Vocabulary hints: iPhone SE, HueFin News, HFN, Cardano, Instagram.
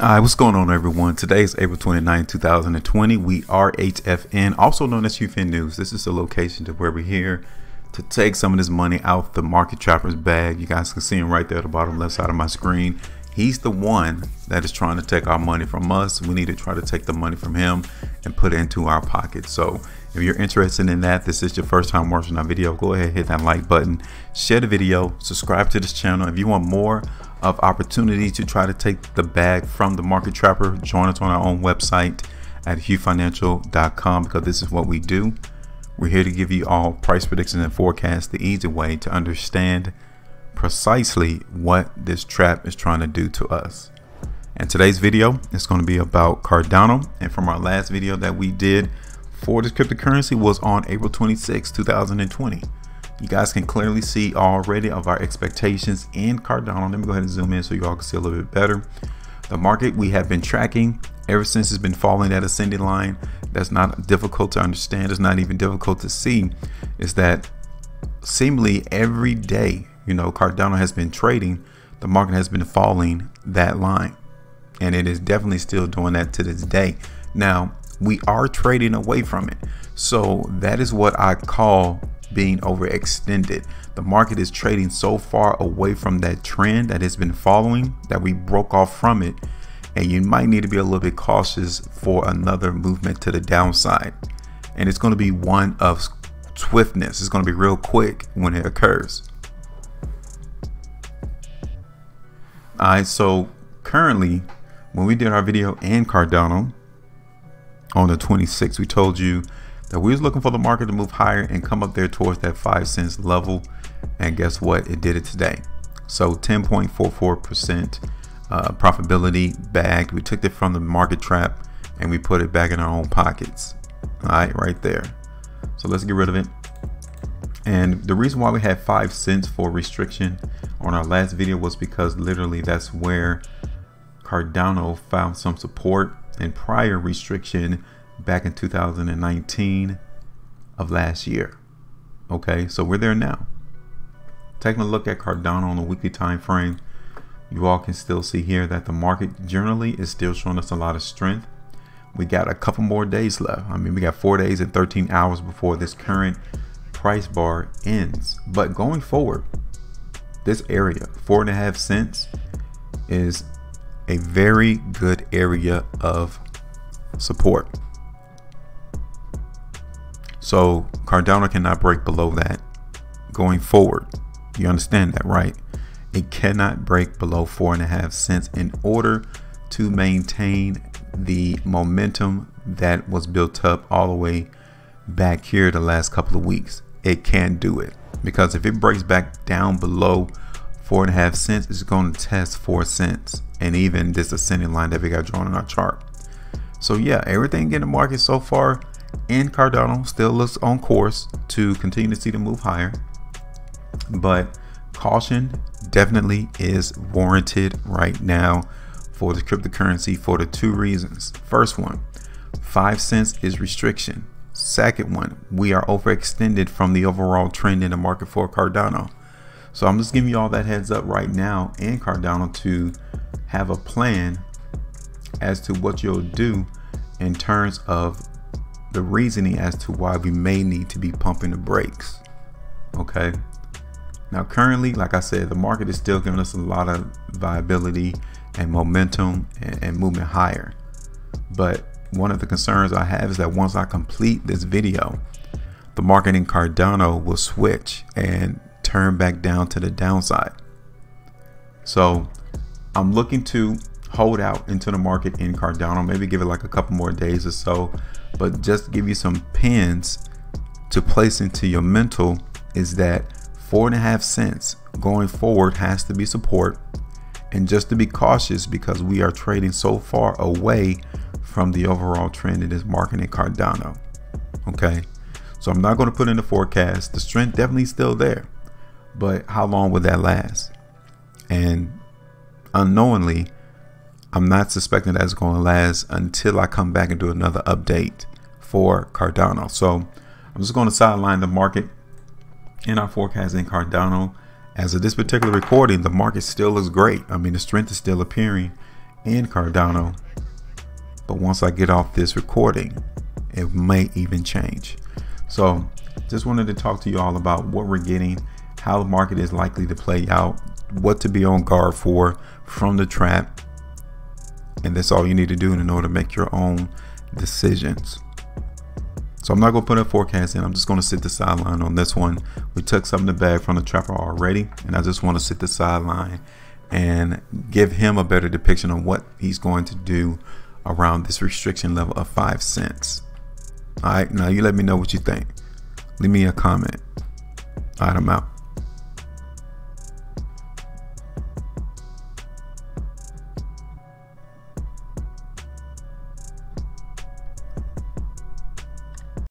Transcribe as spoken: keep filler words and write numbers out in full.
All right, what's going on, everyone? Today is April twenty-ninth, two thousand twenty. We are H F N, also known as HueFin News. This is the location to where we're here to take some of this money out the market chopper's bag. You guys can see him right there at the bottom left side of my screen. He's the one that is trying to take our money from us. We need to try to take the money from him and put it into our pocket. So if you're interested in that, this is your first time watching our video, go ahead, hit that like button, share the video, subscribe to this channel. If you want more of opportunity to try to take the bag from the market trapper, join us on our own website at hue financial dot com, because this is what we do. We're here to give you all price predictions and forecasts the easy way to understand precisely what this trap is trying to do to us. And today's video is going to be about Cardano. And from our last video that we did for this cryptocurrency was on April twenty-sixth, two thousand twenty. You guys can clearly see already of our expectations in Cardano. Let me go ahead and zoom in so you all can see a little bit better. The market we have been tracking ever since it's been following that ascending line. That's not difficult to understand. It's not even difficult to see, is that seemingly every day, you know, Cardano has been trading, the market has been following that line, and it is definitely still doing that to this day. Now we are trading away from it. So that is what I call being overextended. The market is trading so far away from that trend that it's been following that we broke off from it, and you might need to be a little bit cautious for another movement to the downside. And it's going to be one of swiftness. It's going to be real quick when it occurs. All right, so currently when we did our video in Cardano on the twenty-sixth, we told you that we was looking for the market to move higher and come up there towards that five cents level, and guess what, it did it today. So ten point four four percent uh, profitability bagged. We took it from the market trap and we put it back in our own pockets. All right, right there. So let's get rid of it. And the reason why we had five cents for restriction on our last video was because literally that's where Cardano found some support and prior restriction back in two thousand nineteen of last year. Okay, so we're there now. Taking a look at Cardano on the weekly time frame, you all can still see here that the market generally is still showing us a lot of strength. We got a couple more days left. I mean, we got four days and thirteen hours before this current price bar ends. But going forward, this area, four and a half cents, is a very good area of support. So Cardano cannot break below that going forward. You understand that, right? It cannot break below four and a half cents in order to maintain the momentum that was built up all the way back here the last couple of weeks. It can't do it, because if it breaks back down below four and a half cents, it's going to test four cents and even this ascending line that we got drawn on our chart. So yeah, everything in the market so far in Cardano still looks on course to continue to see the move higher, but caution definitely is warranted right now for the cryptocurrency for the two reasons. First one, five cents is restriction. Second one, we are overextended from the overall trend in the market for Cardano. So I'm just giving you all that heads up right now in Cardano to have a plan as to what you'll do in terms of the reasoning as to why we may need to be pumping the brakes. Okay, now currently, like I said, the market is still giving us a lot of viability and momentum and, and movement higher. But one of the concerns I have is that once I complete this video, the market in Cardano will switch and turn back down to the downside. So I'm looking to hold out into the market in Cardano, maybe give it like a couple more days or so, but just give you some pins to place into your mental is that four and a half cents going forward has to be support. And just to be cautious, because we are trading so far away from the overall trend in this market in Cardano. Okay, so I'm not going to put in the forecast. The strength definitely still there, but how long will that last? And unknowingly, I'm not suspecting that's going to last until I come back and do another update for Cardano. So I'm just going to sideline the market in our forecast in Cardano. As of this particular recording, the market still looks great. I mean, the strength is still appearing and Cardano. But once I get off this recording, it may even change. So just wanted to talk to you all about what we're getting, how the market is likely to play out, what to be on guard for from the trap. And that's all you need to do in order to make your own decisions. So I'm not going to put a forecast in. I'm just going to sit the sideline on this one. We took some of the bag from the trapper already, and I just want to sit the sideline and give him a better depiction on what he's going to do around this restriction level of five cents. All right, now you let me know what you think. Leave me a comment. All right, I'm out.